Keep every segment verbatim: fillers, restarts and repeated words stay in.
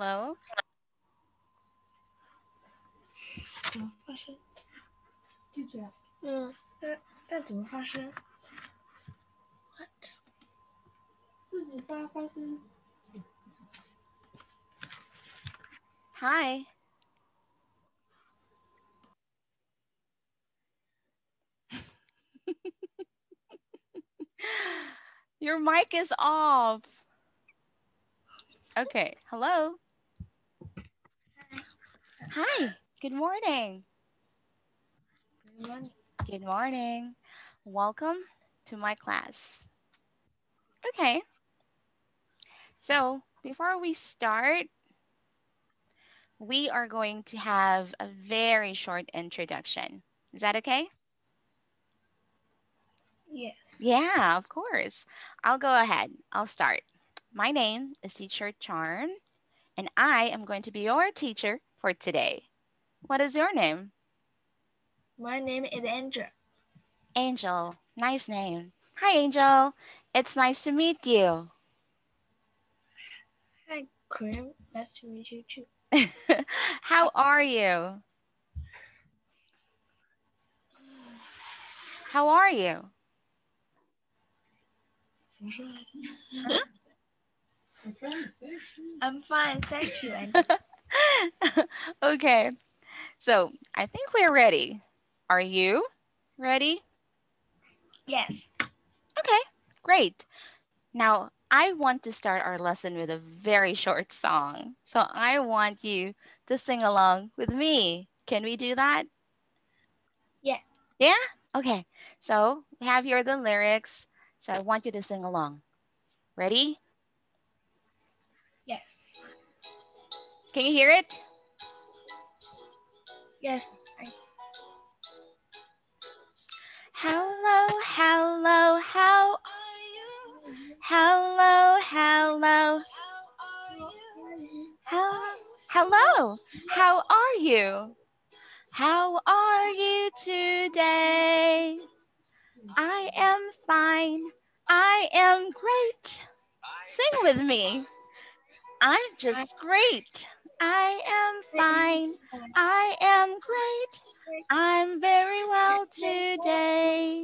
Hello. Teacher. Mm. What? 自己发发生. Hi. Your mic is off. Okay, hello. Hi, good morning. Good morning. Good morning. Welcome to my class. Okay. So before we start, we are going to have a very short introduction. Is that okay? Yeah. Yeah, of course. I'll go ahead. I'll start. My name is Teacher Charn, and I am going to be your teacher for today. What is your name? My name is Angel. Angel, nice name. Hi, Angel. It's nice to meet you. Hi, Karim. Nice to meet you too. How are you? How are you? Huh? I'm fine, thank you. Okay, so I think we're ready. Are you ready? Yes. Okay, great. Now I want to start our lesson with a very short song. So I want you to sing along with me. Can we do that? Yeah. Yeah? Okay. So we have here the lyrics. So I want you to sing along. Ready? Yes. Can you hear it? Yes. Hello, hello, how are you? Hello, hello. How are you? Hello, hello, how are you? How are you today? I am fine. I am great. Sing with me. I'm just great. I am fine. I am great. I'm very well today.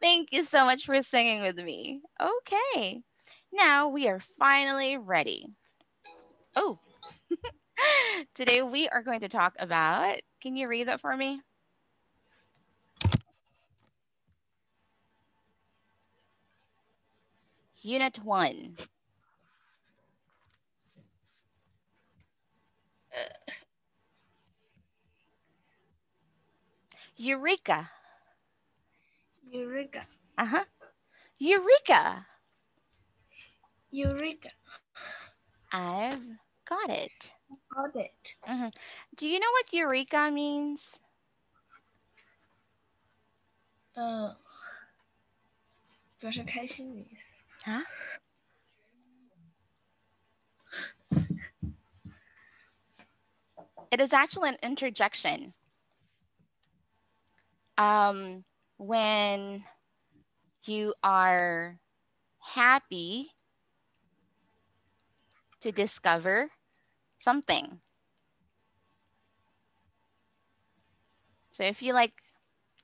Thank you so much for singing with me. Okay. Now we are finally ready. Oh. Today we are going to talk about, can you read that for me? Unit one. Uh. Eureka. Eureka. Uh-huh. Eureka. Eureka. I've got it. Got it. Mm-hmm. Do you know what Eureka means? Uh, 表示开心的意思. Huh? It is actually an interjection. Um, when you are happy to discover something. So if you like,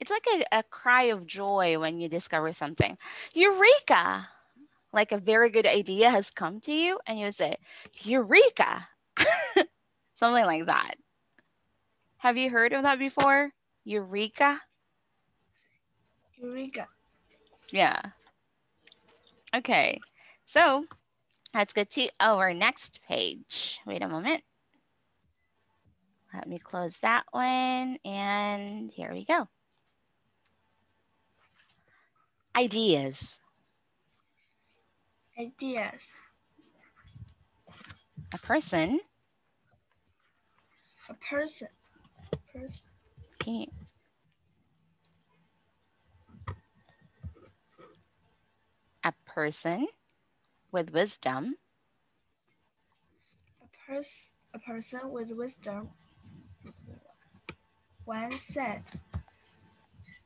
it's like a, a cry of joy when you discover something. Eureka! Like a very good idea has come to you and you say, Eureka, something like that. Have you heard of that before? Eureka? Eureka. Yeah. Okay, so let's get to our next page. Wait a moment. Let me close that one and here we go. Ideas. Ideas. A person. A person. Person. Okay. A person with wisdom. A person. A person with wisdom. One said,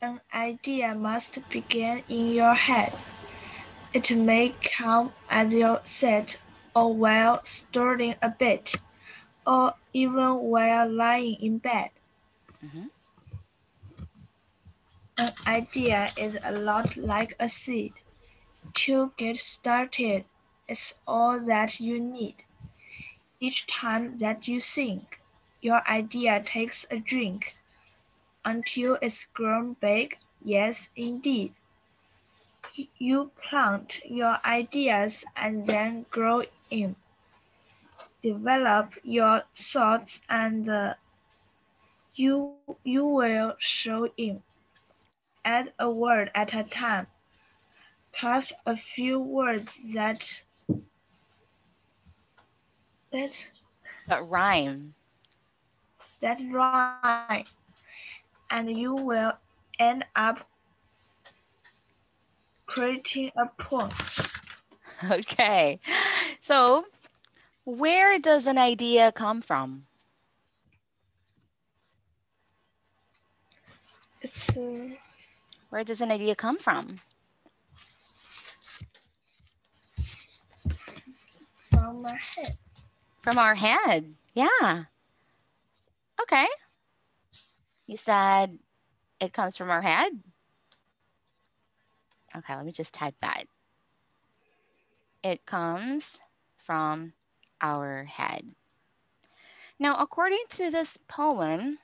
"An idea must begin in your head. It may come as you sit or while studying a bit, or even while lying in bed. Mm-hmm. An idea is a lot like a seed. To get started, it's all that you need. Each time that you think, your idea takes a drink until it's grown big, yes, indeed. You plant your ideas and then grow in. Develop your thoughts and uh, you, you will show in. Add a word at a time, plus a few words that that, that rhyme. That rhyme. And you will end up creating a poem. Okay. So where does an idea come from? It's uh... Where does an idea come from? From our head. From our head, yeah. Okay. You said it comes from our head? Okay, let me just type that. It comes from our head. Now, according to this poem,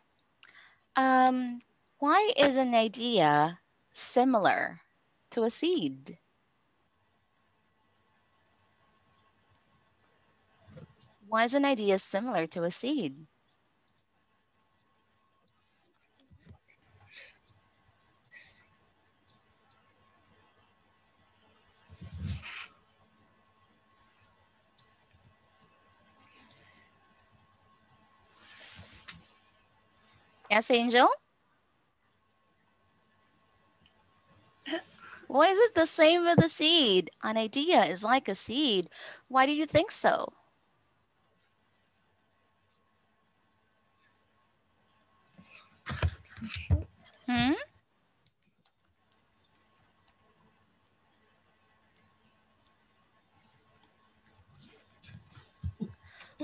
um, why is an idea similar to a seed? Why is an idea similar to a seed? Yes, Angel? Why is it the same with a seed? An idea is like a seed. Why do you think so? Hmm?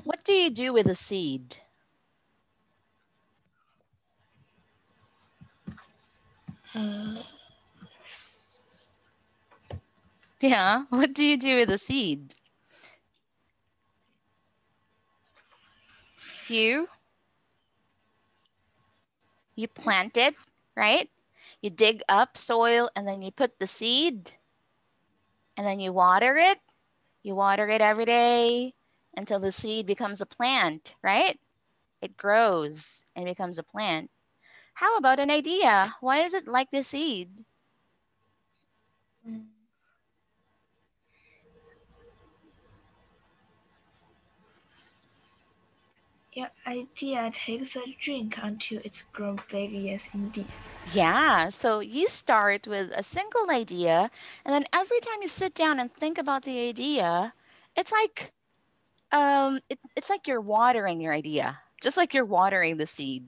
What do you do with a seed? Uh... Yeah, what do you do with a seed? You? You plant it, right? You dig up soil and then you put the seed and then you water it. You water it every day until the seed becomes a plant, right? It grows and becomes a plant. How about an idea? Why is it like the seed? Mm. Your idea takes a drink until it's grown big, yes indeed. Yeah, so you start with a single idea, and then every time you sit down and think about the idea, it's like um it, it's like you're watering your idea, just like you're watering the seed.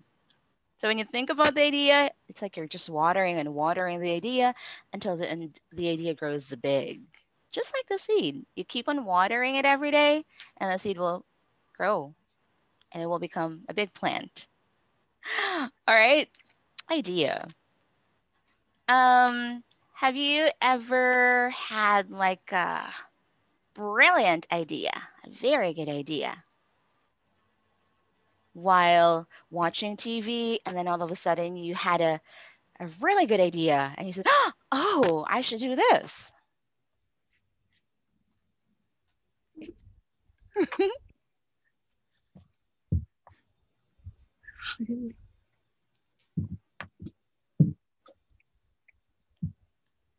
So when you think about the idea, it's like you're just watering and watering the idea until the and the idea grows big. Just like the seed. You keep on watering it every day and the seed will grow. And it will become a big plant. All right, idea. Um, have you ever had like a brilliant idea, a very good idea, while watching T V, and then all of a sudden you had a, a really good idea, and you said, oh, I should do this.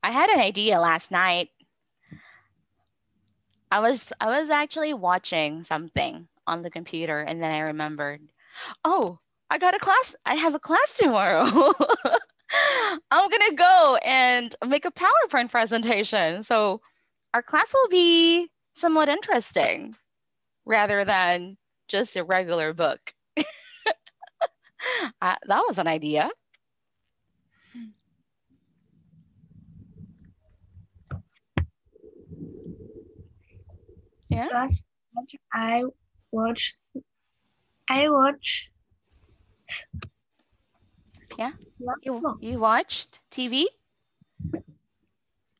I had an idea last night. I was I was actually watching something on the computer, and then I remembered, oh, I got a class. I have a class tomorrow. I'm gonna go and make a PowerPoint presentation. So our class will be somewhat interesting rather than just a regular book. Uh, that was an idea. Yeah. Last I watch. I watch. Yeah. You, you watched T V?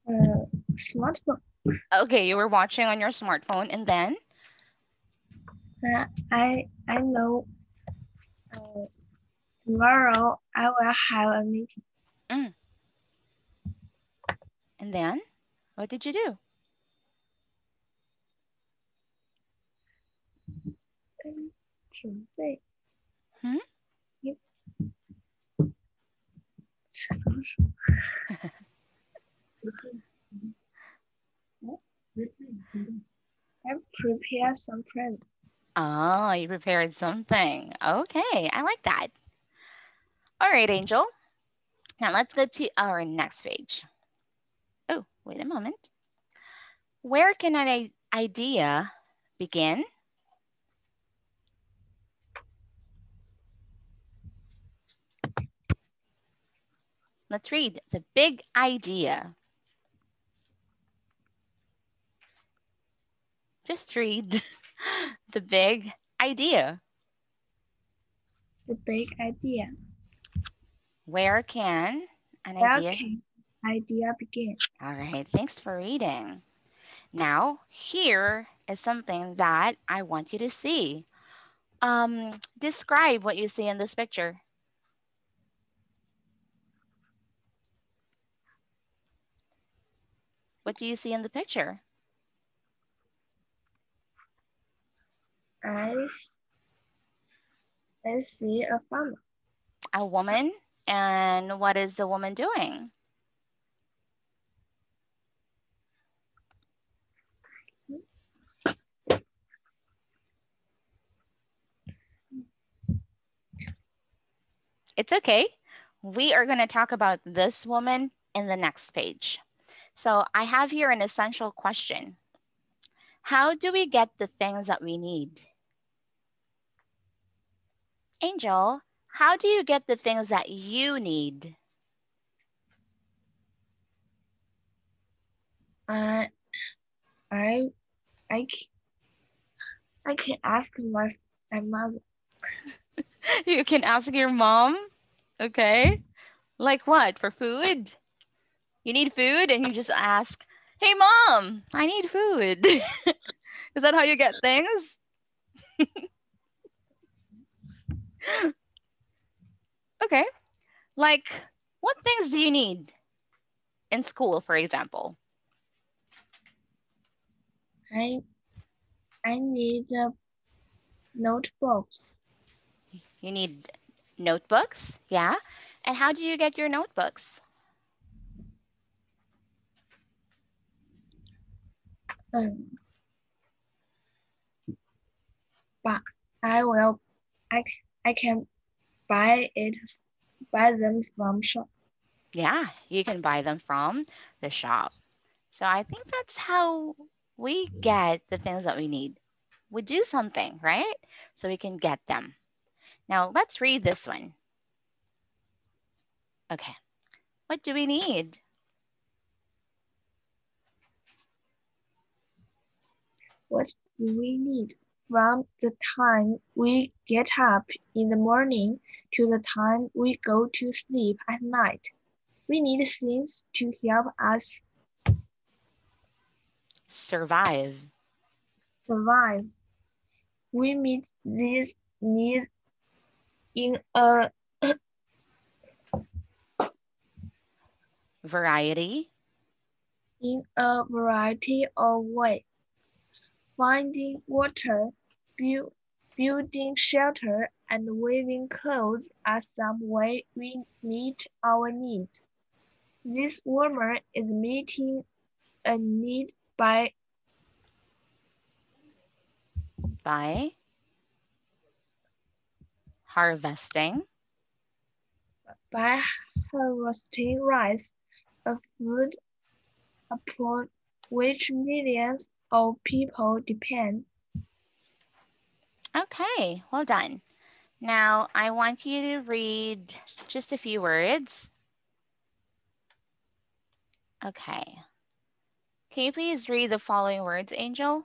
Uh, smartphone. Okay, you were watching on your smartphone, and then? Uh, I I know. Uh, tomorrow I will have a meeting. Mm. And then, what did you do? Hmm? Yep. I prepared something. Oh, you prepared something. Okay, I like that. All right, Angel. Now let's go to our next page. Oh, wait a moment. Where can an idea begin? Let's read the big idea. Just read the big idea. The big idea. Where can an Where idea? Can idea begin? All right, thanks for reading. Now, here is something that I want you to see. Um, describe what you see in this picture. What do you see in the picture? I, I see a farmer. A woman, and what is the woman doing? It's okay. We are going to talk about this woman in the next page. So I have here an essential question. How do we get the things that we need? Angel, how do you get the things that you need? Uh, I, I, I can ask my, my mother. You can ask your mom, okay? Like what, for food? You need food and you just ask, hey mom, I need food. Is that how you get things? Okay, like what things do you need in school, for example? I, I need uh, notebooks. You need notebooks, yeah. And how do you get your notebooks? Um, but I will, I, I can buy it, buy them from shop. Yeah, you can buy them from the shop. So I think that's how we get the things that we need. We do something, right? So we can get them. Now let's read this one. Okay, what do we need? What do we need from the time we get up in the morning to the time we go to sleep at night? We need things to help us survive. Survive. We meet these needs in a variety. In a variety of ways. Finding water, build, building shelter, and weaving clothes are some way we meet our needs. This woman is meeting a need by by harvesting by harvesting rice, a food upon which millions all people depend. Okay, well done. Now I want you to read just a few words. Okay. Can you please read the following words, Angel?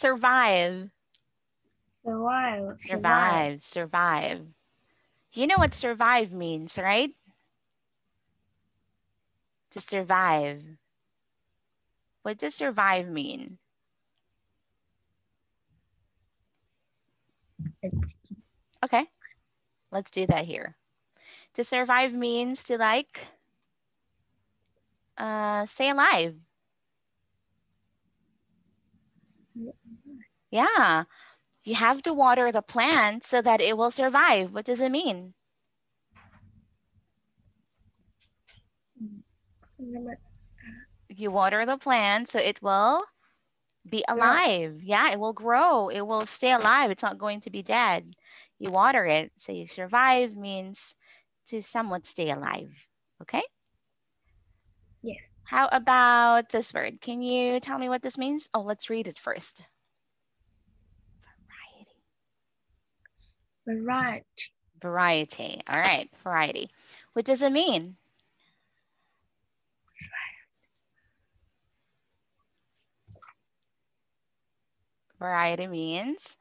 survive. Survive. Survive. Survive. You know what survive means, right? To survive. What does survive mean? Okay, let's do that here. To survive means to like, uh, stay alive. Yeah, you have to water the plant so that it will survive. What does it mean? You water the plant so it will be alive. Yeah. Yeah, it will grow. It will stay alive. It's not going to be dead. You water it. So you survive means to somewhat stay alive. Okay? Yeah. How about this word? Can you tell me what this means? Oh, let's read it first. Variety. Variety. Variety. All right. Variety. What does it mean? Variety means,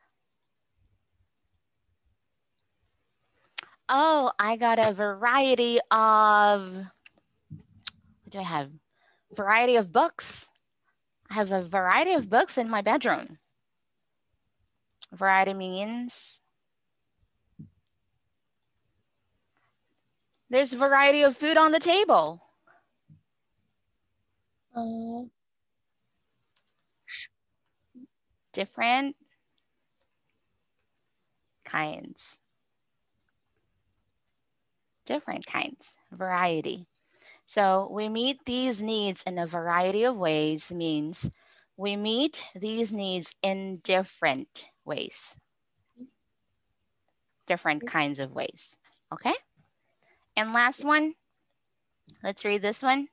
oh, I got a variety of, what do I have? Variety of books. I have a variety of books in my bedroom. Variety means, there's a variety of food on the table. Oh. Uh. Different kinds, different kinds, variety. So we meet these needs in a variety of ways means we meet these needs in different ways, different kinds of ways, okay? And last one, let's read this one.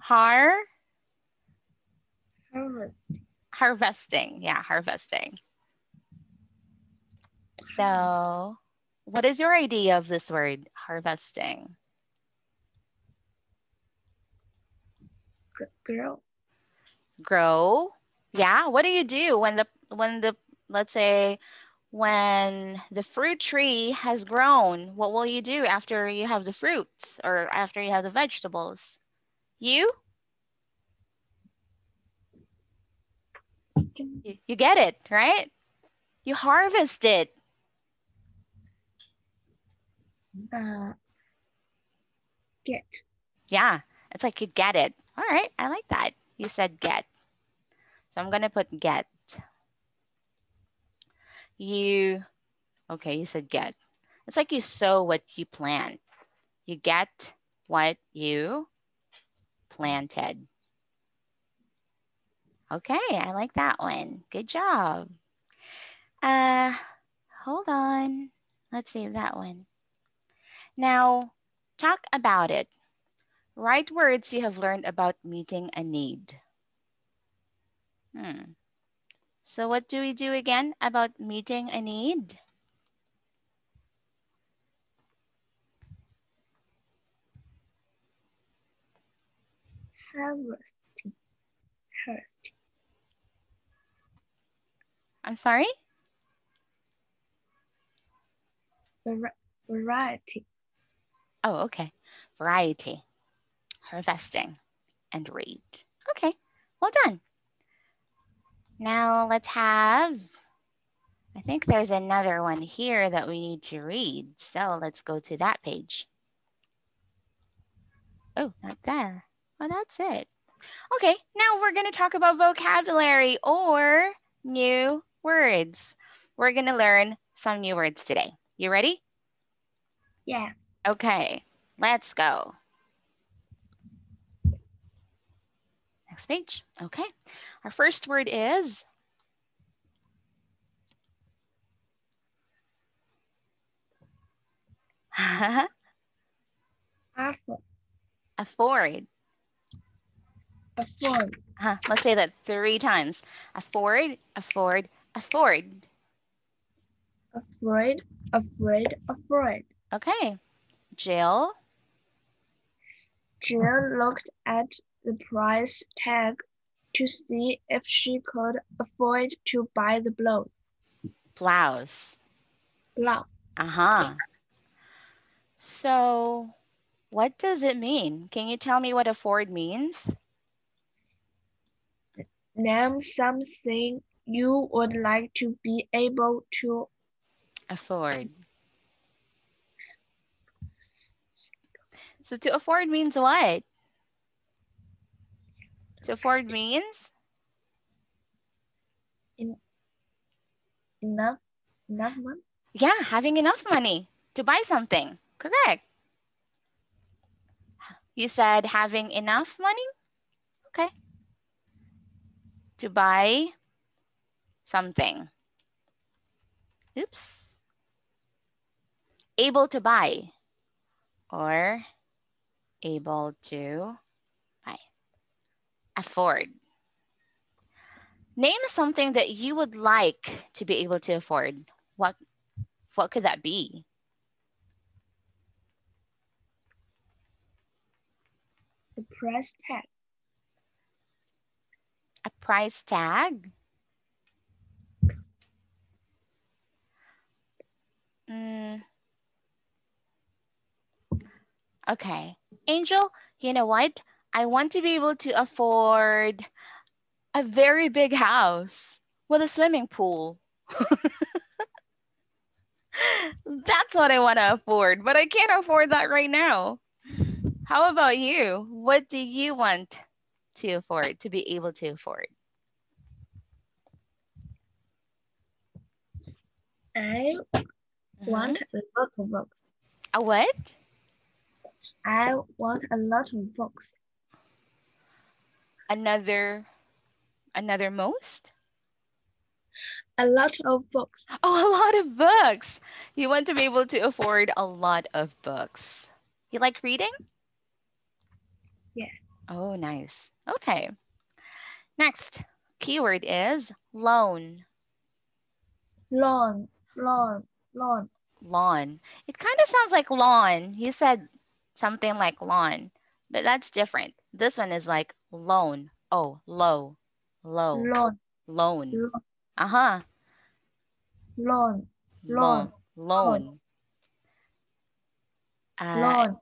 Har Harvest. harvesting, yeah, harvesting. So, what is your idea of this word, harvesting? Grow. Grow, yeah. What do you do when the when the let's say when the fruit tree has grown? What will you do after you have the fruits or after you have the vegetables? You? You get it, right? You harvest it. Uh, get. Yeah, it's like you get it. All right, I like that. You said get. So I'm gonna put get. You, okay, you said get. It's like you sow what you plant. You get what you planted. Okay, I like that one. Good job. Uh, hold on. Let's save that one. Now, talk about it. Write words you have learned about meeting a need. Hmm. So what do we do again about meeting a need? Harvesting. Harvesting. I'm sorry? Var variety. Oh, okay. Variety. Harvesting and read. Okay, well done. Now let's have, I think there's another one here that we need to read. So let's go to that page. Oh, not there. Well, that's it. Okay, now we're gonna talk about vocabulary or new words. We're gonna learn some new words today. You ready? Yes. Okay, let's go. Next page, okay. Our first word is afford. Afford. Afford. Uh, let's say that three times. Afford, afford, afford. Afraid, afraid, afraid. Okay. Jill. Jill looked at the price tag to see if she could afford to buy the blouse. Blouse. Blouse. Uh-huh. So what does it mean? Can you tell me what afford means? Name something you would like to be able to afford. So to afford means what? To afford means? In, enough, enough money? Yeah, having enough money to buy something. Correct. You said having enough money? Okay. To buy something. Oops. Able to buy or able to buy. Afford. Name something that you would like to be able to afford. What, what could that be? The price tag. A price tag? Mm. Okay, Angel, you know what? I want to be able to afford a very big house with a swimming pool. That's what I want to afford, but I can't afford that right now. How about you? What do you want to afford, to be able to afford? I want mm-hmm. a lot of books. A what? I want a lot of books. Another, another most? A lot of books. Oh, a lot of books. You want to be able to afford a lot of books. You like reading? Yes. Oh, nice. Okay. Next keyword is loan. Lawn, lawn, lawn. Lawn. It kind of sounds like lawn. You said something like lawn, but that's different. This one is like loan. Oh, low, low. Loan. Loan. Loan. Uh-huh. Loan. Loan. Loan. Uh, loan.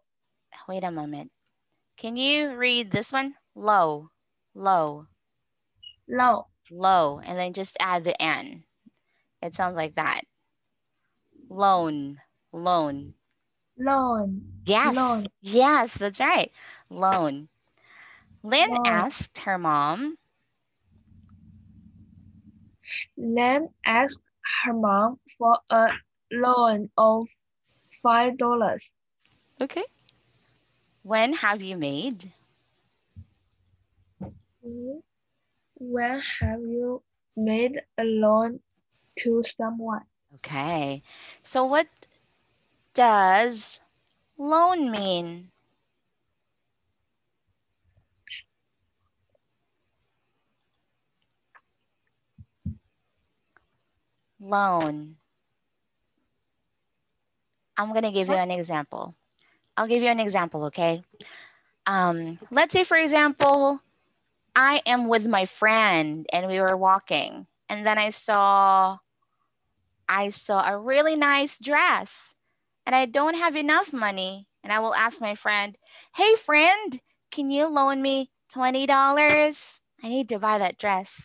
Wait a moment. Can you read this one? Low, low, low, low, and then just add the N. It sounds like that. Loan, loan. Loan. Yes, loan. Yes, that's right. Loan. Lynn loan. asked her mom. Lynn asked her mom for a loan of five dollars. Okay. When have you made? When have you made a loan to someone? Okay. So what does loan mean? Loan. I'm going to give you an example. I'll give you an example, okay? Um, let's say, for example, I am with my friend and we were walking, and then I saw, I saw a really nice dress, and I don't have enough money, and I will ask my friend, "Hey, friend, can you loan me twenty dollars? I need to buy that dress."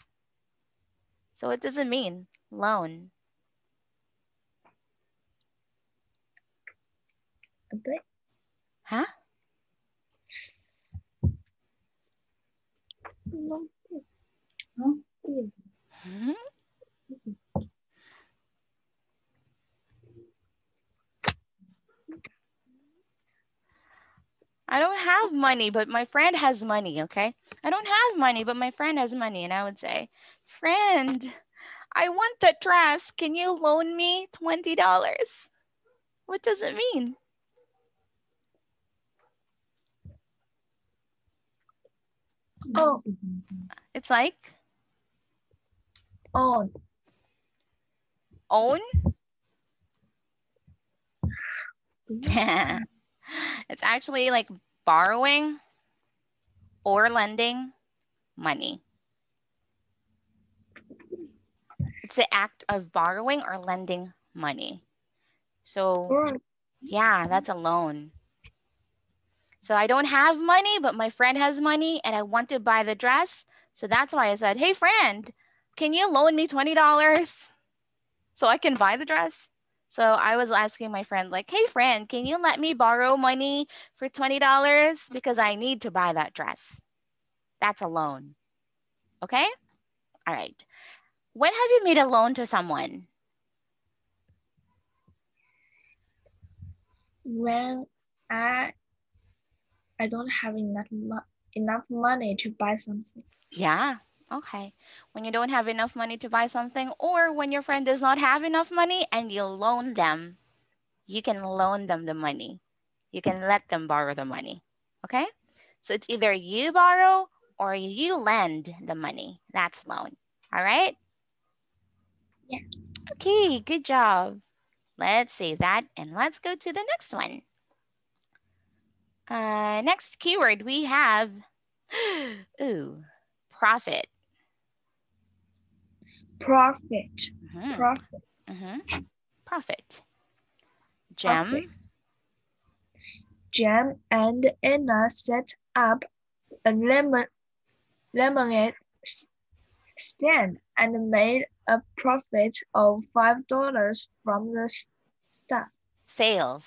So what does it mean, loan? A bit. Huh? Mm-hmm. I don't have money, but my friend has money, okay? I don't have money, but my friend has money. And I would say, "Friend, I want that dress. Can you loan me twenty dollars? What does it mean? Oh, it's like own. Own? Yeah. It's actually like borrowing or lending money. It's the act of borrowing or lending money. So yeah, that's a loan. So I don't have money, but my friend has money and I want to buy the dress. So that's why I said, hey friend, can you loan me twenty dollars so I can buy the dress? So I was asking my friend like, hey friend, can you let me borrow money for twenty dollars because I need to buy that dress? That's a loan, okay? All right. When have you made a loan to someone? When I, I don't have enough, enough money to buy something. Yeah. Okay, when you don't have enough money to buy something, or when your friend does not have enough money and you loan them, you can loan them the money. You can let them borrow the money, okay? So it's either you borrow or you lend the money. That's loan, all right? Yeah. Okay, good job. Let's save that and let's go to the next one. Uh, next keyword we have, ooh, profit. Profit. Mm-hmm. Profit. Mm-hmm. Profit. Jem. Profit. Jem and Anna set up a lemon lemonade stand and made a profit of five dollars from the stuff. Sales.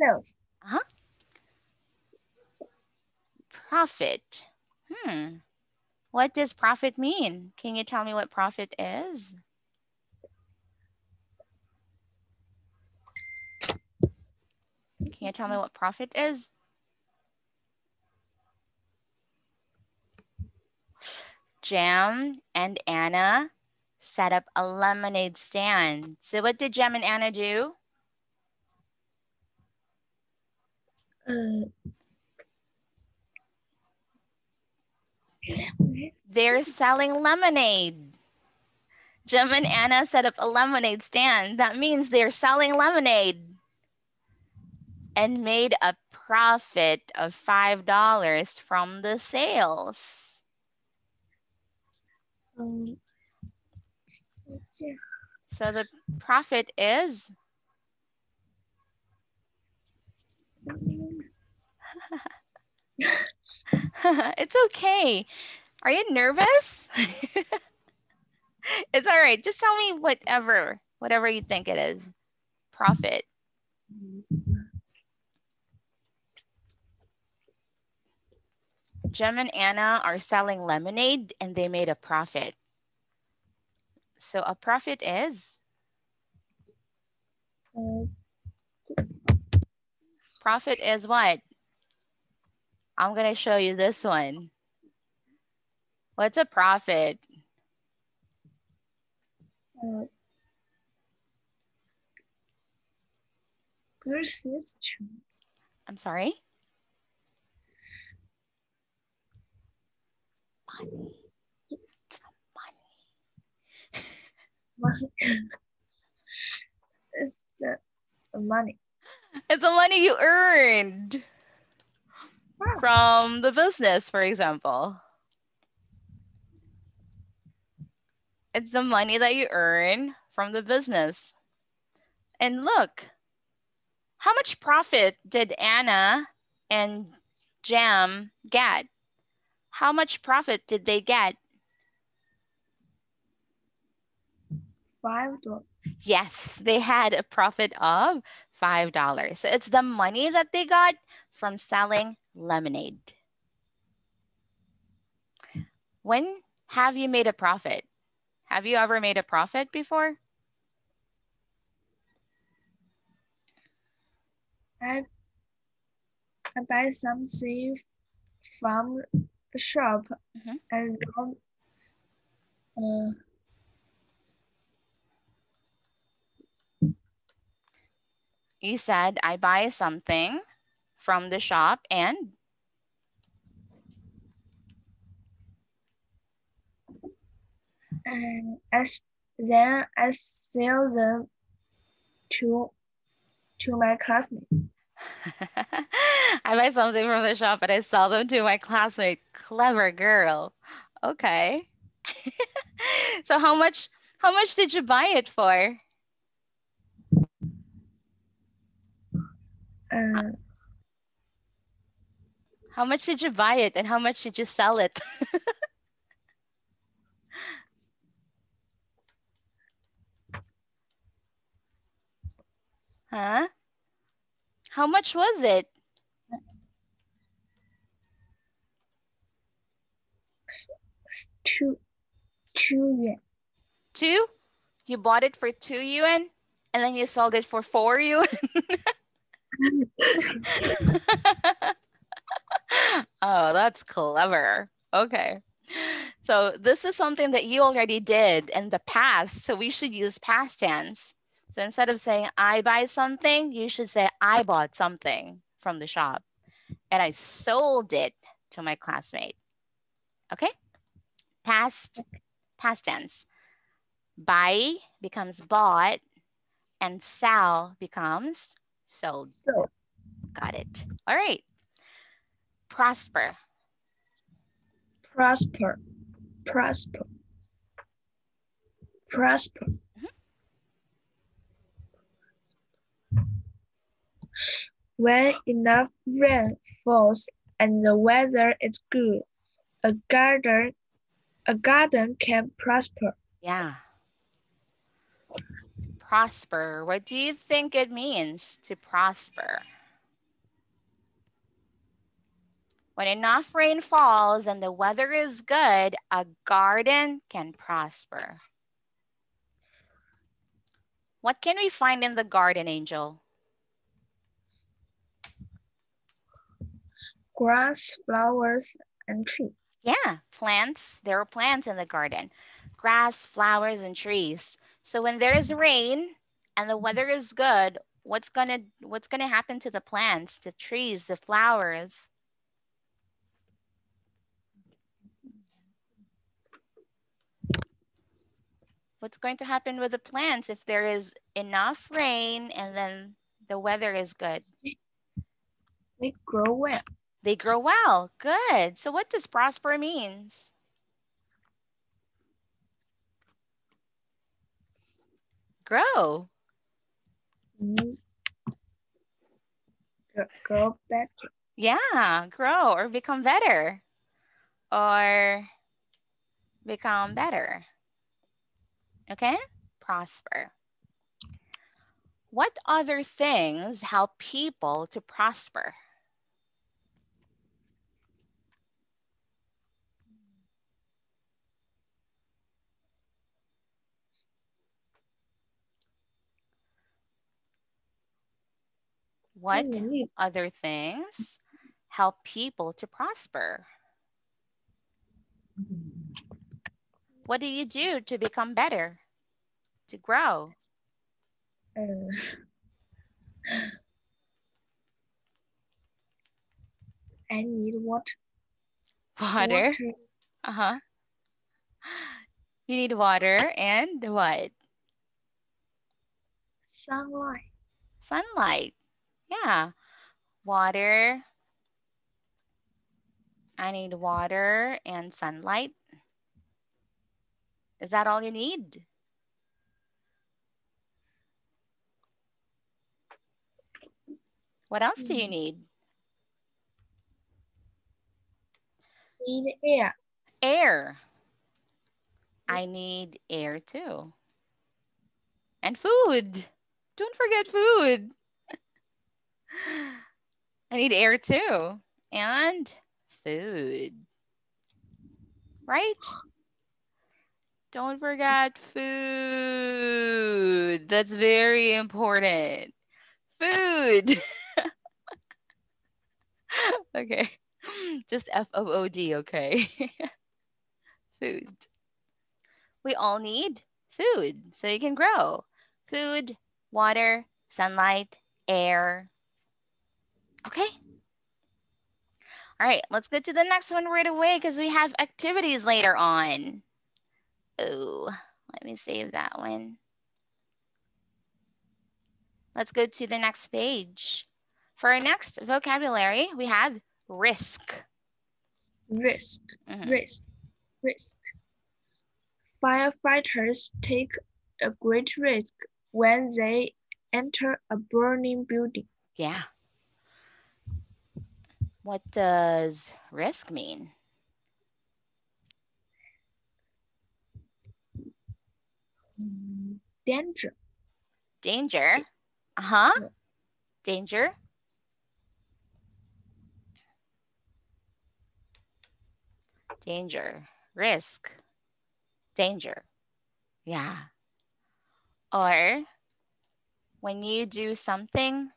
Sales. Uh huh. Profit. Hmm. What does profit mean? Can you tell me what profit is? Can you tell me what profit is? Jem and Anna set up a lemonade stand. So what did Jem and Anna do? Uh. They're selling lemonade. Jem and Anna set up a lemonade stand. That means they're selling lemonade and made a profit of five dollars from the sales. Um, yeah. So the profit is? It's okay. Are you nervous? It's all right. Just tell me whatever, whatever you think it is. Profit. Jem and Anna are selling lemonade and they made a profit. So a profit is? Profit is what? I'm going to show you this one. What's a profit? Uh, I'm sorry? Money. It's money. It's the money. It's the money you earned from the business, for example. It's the money that you earn from the business. And look, how much profit did Anna and Jem get? How much profit did they get? Five dollars. Yes, they had a profit of five dollars. So it's the money that they got from selling lemonade. When have you made a profit? Have you ever made a profit before? I, I buy something from the shop, mm-hmm, and uh, you said I buy something from the shop and? And as, then I sell them to, to my classmates. I buy something from the shop and I sell them to my classmate. Clever girl. Okay. So how much, how much did you buy it for? Uh, how much did you buy it and how much did you sell it? Huh? How much was it? Two, two yuan. Two? You bought it for two yuan and then you sold it for four yuan? Oh, that's clever. Okay. So this is something that you already did in the past. So we should use past tense. So instead of saying, I buy something, you should say, I bought something from the shop and I sold it to my classmate. Okay? Past, past tense. Buy becomes bought and sell becomes sold. Sold. Got it. All right. Prosper. Prosper. Prosper. Prosper. When enough rain falls and the weather is good, a garden, a garden can prosper. Yeah. Prosper. What do you think it means to prosper? When enough rain falls and the weather is good, a garden can prosper. What can we find in the garden, Angel? Grass, flowers, and trees. Yeah, plants. There are plants in the garden. Grass, flowers, and trees. So when there is rain and the weather is good, what's gonna what's gonna happen to the plants, the trees, the flowers? What's going to happen with the plants if there is enough rain and then the weather is good? They grow well. They grow well. Good. So what does prosper mean? Grow. Mm-hmm. Grow better. Yeah, grow or become better. Or become better. Okay? Prosper. What other things help people to prosper? What other things help people to prosper? What do you do to become better, to grow? Uh, I need water. Water? Water. Uh-huh. You need water and what? Sunlight. Sunlight. Yeah, water. I need water and sunlight. Is that all you need? What else do you need? Need air. Air. I need air too. And food. Don't forget food. I need air too, and food, right? Don't forget food. That's very important. Food. Okay, just F O O D, okay? Food. We all need food so you can grow. Food, water, sunlight, air. Okay. All right, let's go to the next one right away because we have activities later on. Oh, let me save that one. Let's go to the next page. For our next vocabulary, we have risk. Risk, mm-hmm. risk, risk. Firefighters take a great risk when they enter a burning building. Yeah. What does risk mean? Danger. Danger? Uh-huh. Yeah. Danger? Danger. Risk. Danger. Yeah. Or when you do something,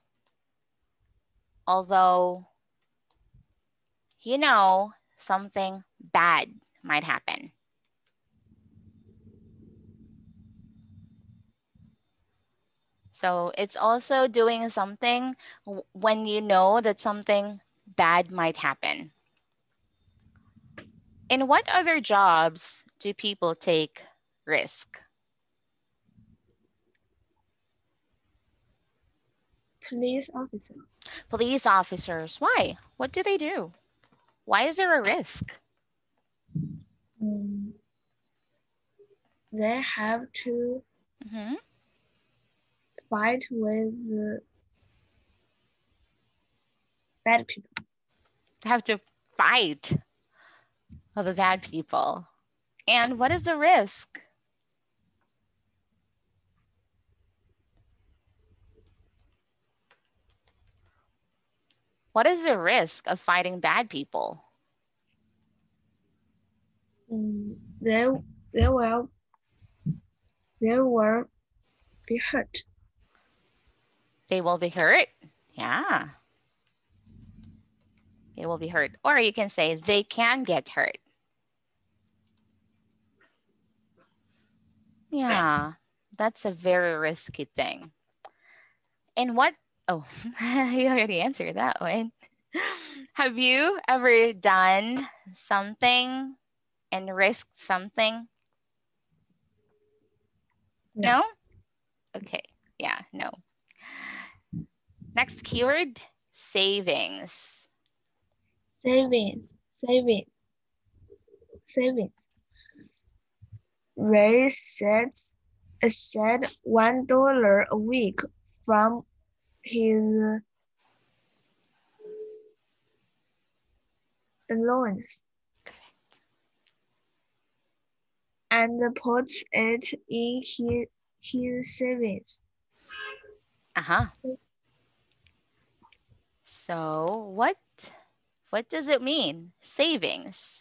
although you know something bad might happen. So it's also doing something when you know that something bad might happen. In what other jobs do people take risk? Police officer. Police officers. Why? What do they do? Why is there a risk? Um, they have to mm-hmm. fight with uh, bad people. They have to fight with the bad people. And what is the risk? What is the risk of fighting bad people? Mm, they, they, will, they will be hurt. They will be hurt? Yeah. They will be hurt. Or you can say they can get hurt. Yeah, that's a very risky thing. And what Oh, you already answered that one. Have you ever done something and risked something? No. No? Okay, yeah, no. Next keyword, savings. Savings, savings, savings. Ray sets aside one dollar a week from his allowance and puts it in his, his savings. Uh-huh. So what, what does it mean? Savings.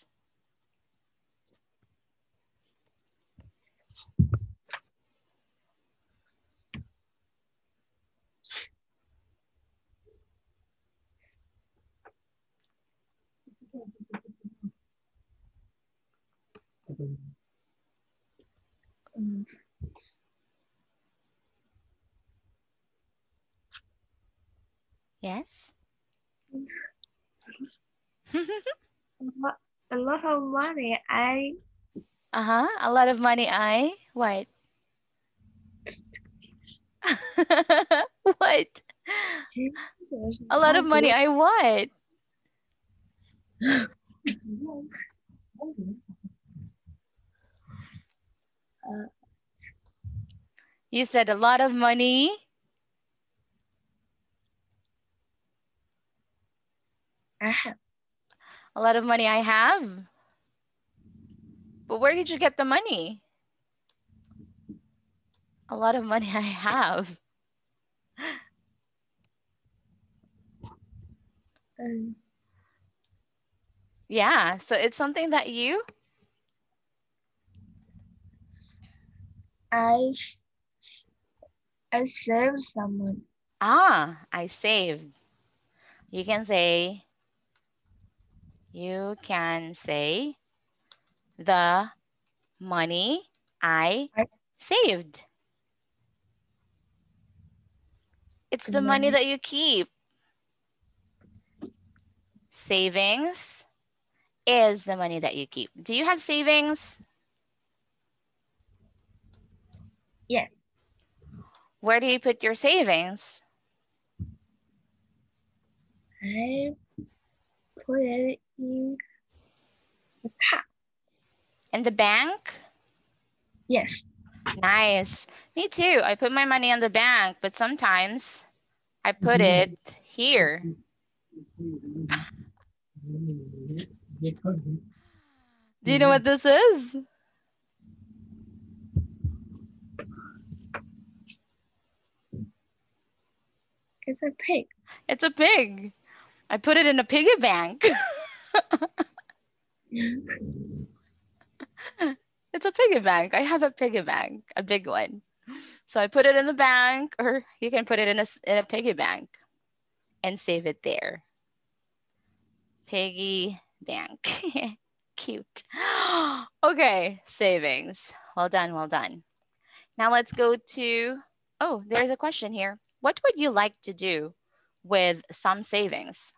Mm. Yes. A lot of money. I. Uh huh. A lot of money. I. What? What? A lot of money. I what? Uh, you said a lot of money. I have. A lot of money I have. But where did you get the money? A lot of money I have. Um. Yeah, so it's something that you... I, I saved someone. Ah, I saved. You can say, you can say the money I, I saved. It's the money that you keep. Savings is the money that you keep. Do you have savings? Yes. Where do you put your savings? I put it in the pot. In the bank? Yes. Nice. Me too. I put my money on the bank, but sometimes I put it here. Do you know what this is? It's a pig. It's a pig. I put it in a piggy bank. It's a piggy bank. I have a piggy bank, a big one. So I put it in the bank, or you can put it in a, in a piggy bank and save it there. Piggy bank. Cute. Okay, savings. Well done, well done. Now let's go to, oh, there's a question here. What would you like to do with some savings?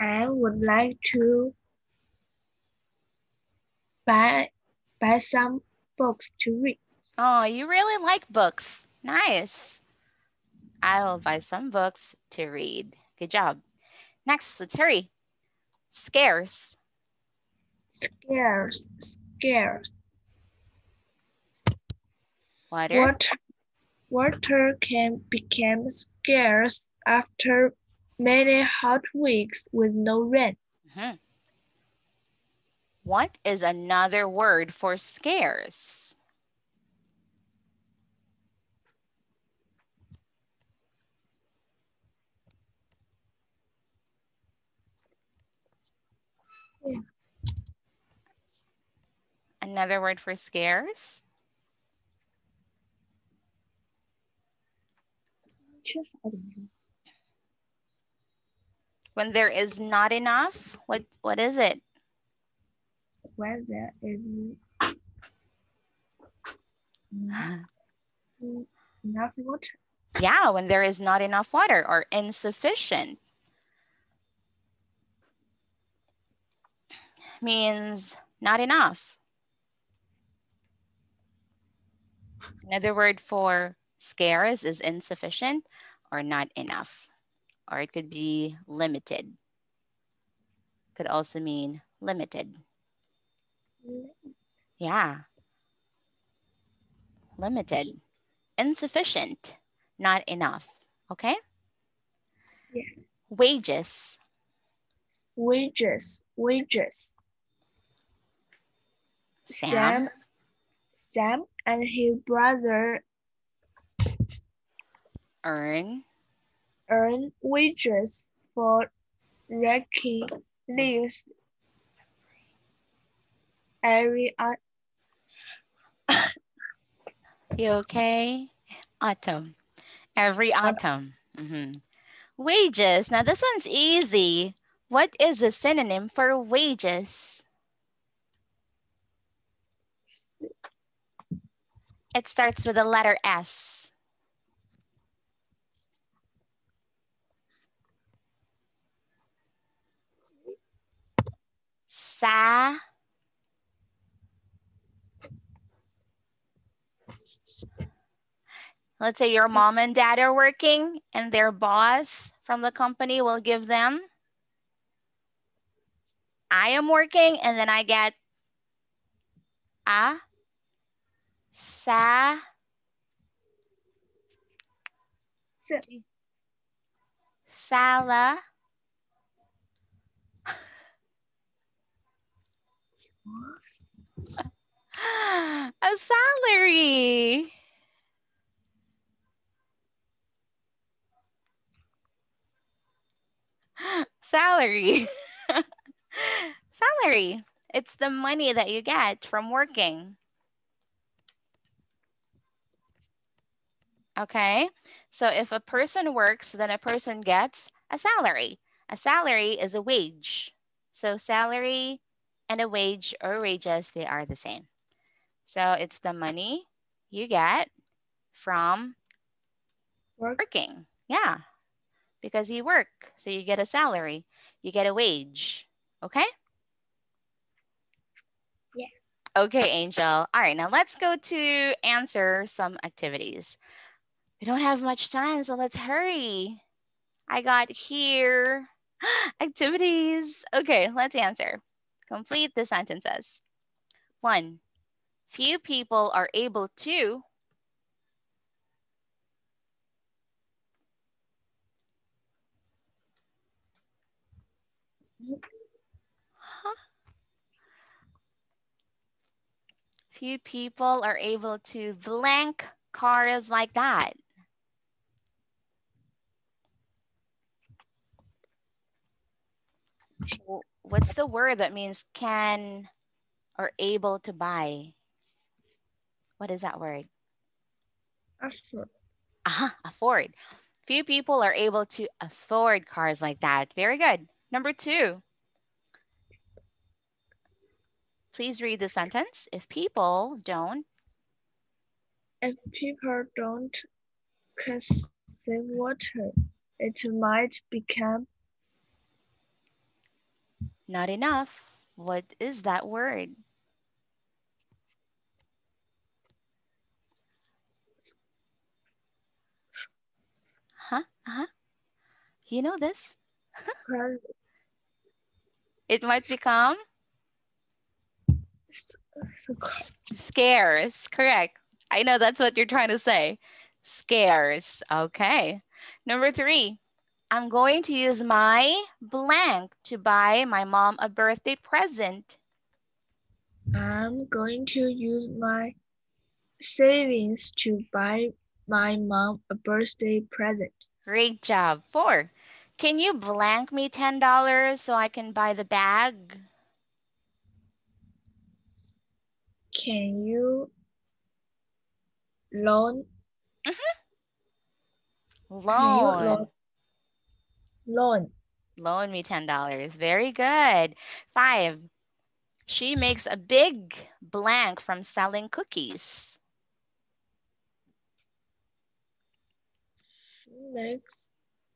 I would like to buy, buy some books to read. Oh, you really like books. Nice. I will buy some books to read. Good job. Next, let's hurry. Scarce. Scarce, scarce. Water. Water, water can become scarce after many hot weeks with no rain. Mm-hmm. What is another word for scarce? Yeah. Another word for scarce? When there is not enough, what what is it? When there is enough water. Yeah, when there is not enough water or insufficient. Means not enough. Another word for scarce is insufficient or not enough, or it could be limited. Could also mean limited. Yeah. Limited, insufficient, not enough. Okay? Yeah. Wages. Wages, wages. Sam, Sam, Sam and his brother Earn earn wages for raking leaves every autumn. You okay? Autumn. Every autumn. Mm-hmm. Wages. Now this one's easy. What is a synonym for wages? It starts with the letter S. Sa Let's say your mom and dad are working and their boss from the company will give them, I am working, and then I get a sa sala. A salary. Salary. Salary. It's the money that you get from working. Okay. So if a person works, then a person gets a salary. A salary is a wage. So salary and a wage or wages, they are the same. So it's the money you get from working. Yeah, because you work. So you get a salary, you get a wage, okay? Yes. Okay, Angel. All right, now let's go to answer some activities. We don't have much time, so let's hurry. I got here. Activities. Okay, let's answer. Complete the sentences. One, few people are able to. Huh? Few people are able to blank cars like that. What's the word that means can or able to buy? What is that word? Afford. Aha, afford. Few people are able to afford cars like that. Very good. Number two. Please read the sentence. If people don't. If people don't conserve water, it might become not enough. What is that word? Huh? Uh-huh. You know this? It might become? Scarce, correct. I know that's what you're trying to say. Scarce, okay. Number three. I'm going to use my blank to buy my mom a birthday present. I'm going to use my savings to buy my mom a birthday present. Great job. Four, can you blank me ten dollars so I can buy the bag? Can you loan? Mm-hmm. Loan. Can you loan? Loan. Loan me ten dollars. Very good. Five. She makes a big blank from selling cookies. She makes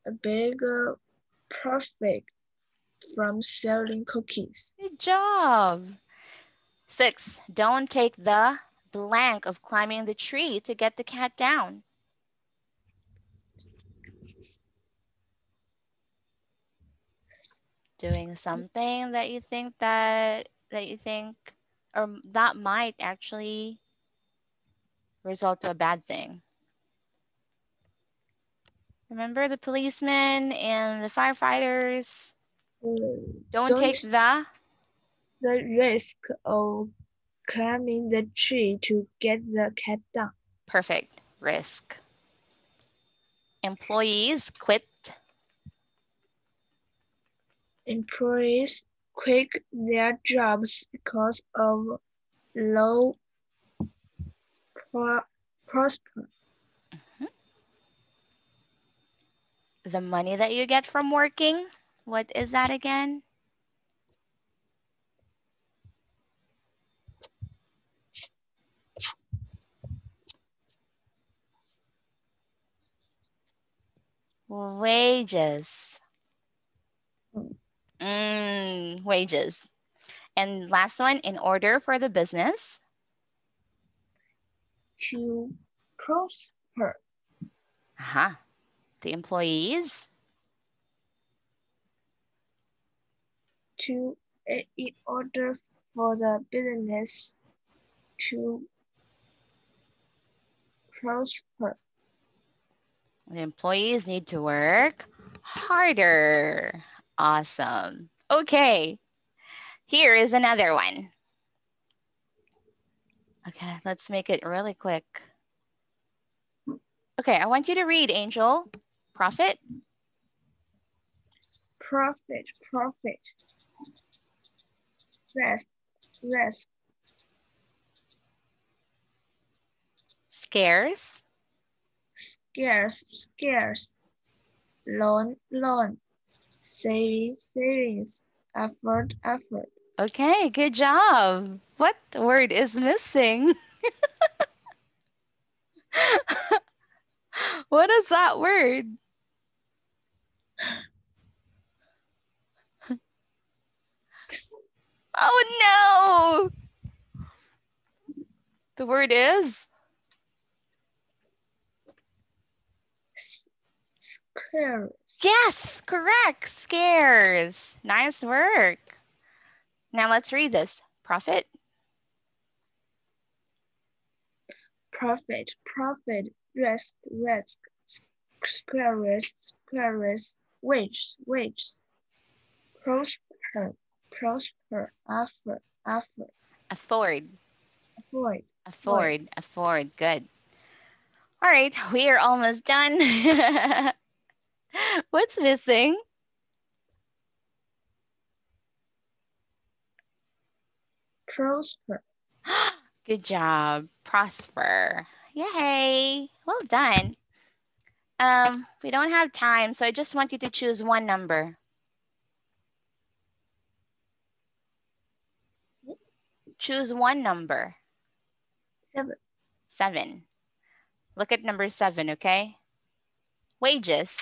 a big uh, profit from selling cookies. Good job. Six. Don't take the blank of climbing the tree to get the cat down. Doing something that you think that that you think or that might actually result to a bad thing. Remember the policemen and the firefighters? Don't, don't take the the risk of climbing the tree to get the cat down. Perfect. Risk. Employees quit. Employees quit their jobs because of low pro prosper. Mm-hmm. The money that you get from working, what is that again? Wages. Mm, wages. And last one, in order for the business to prosper. Uh-huh. The employees to uh, in order for the business to prosper. The employees need to work harder. Awesome. Okay. Here is another one. Okay, let's make it really quick. Okay, I want you to read, Angel. Profit. Profit, profit. Risk, risk. Scarce. Scarce, scarce. Loan, loan. Savings, savings, effort, effort. Okay, good job. What word is missing? What is that word? Oh no! The word is? scares. Yes, correct. Scares. Nice work. Now let's read this. Profit. Profit, profit, risk, risk, squares, squares, wage, wage, prosper, prosper, offer, offer. Afford. Afford. Afford, afford, good. All right, we are almost done. What's missing? Prosper. Good job, prosper. Yay, well done. Um, we don't have time, so I just want you to choose one number. Choose one number. Seven. Seven. Look at number seven, okay? Wages.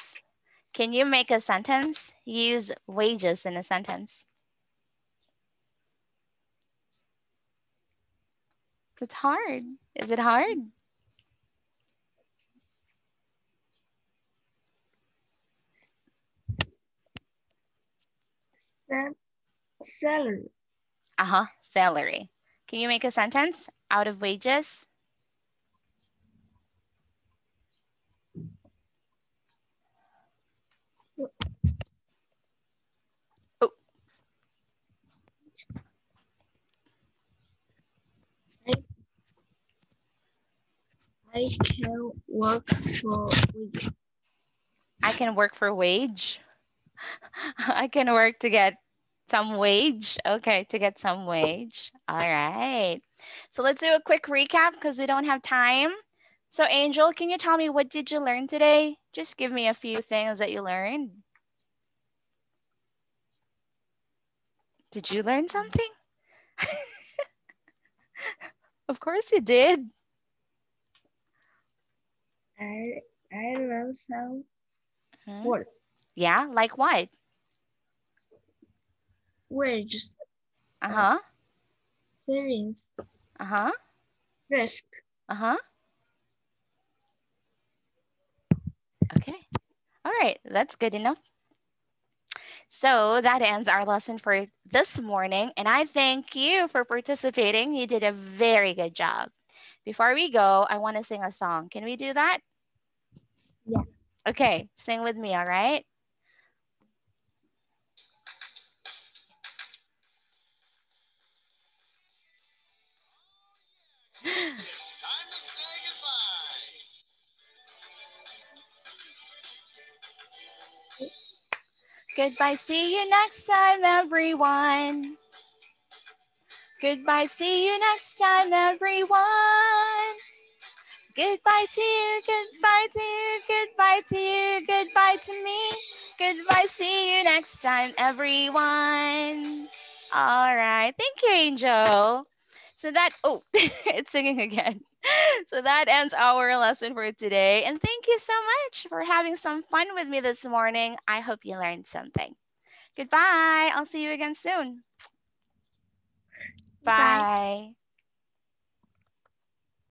Can you make a sentence? Use wages in a sentence. It's hard. Is it hard? Salary. Uh-huh, salary. Can you make a sentence out of wages? Oh. I, I can work for wage. I can work for wage. I can work to get some wage. Okay, to get some wage. All right. So let's do a quick recap because we don't have time. So Angel, can you tell me what did you learn today? Just give me a few things that you learned. Did you learn something? Of course you did. I I learned some mm-hmm. words. Yeah, like what? Wages. Uh-huh. Savings. Uh-huh. Risk. Uh-huh. Okay. All right, that's good enough. So that ends our lesson for this morning, and I thank you for participating. You did a very good job. Before we go, I want to sing a song. Can we do that? Yeah. Okay, sing with me, all right? Goodbye, see you next time, everyone. Goodbye, see you next time, everyone. Goodbye to you, goodbye to you, goodbye to you, goodbye to me. Goodbye, see you next time, everyone. All right, thank you, Angel. So that, oh, it's singing again. So that ends our lesson for today. And thank you so much for having some fun with me this morning. I hope you learned something. Goodbye. I'll see you again soon. Bye. Bye.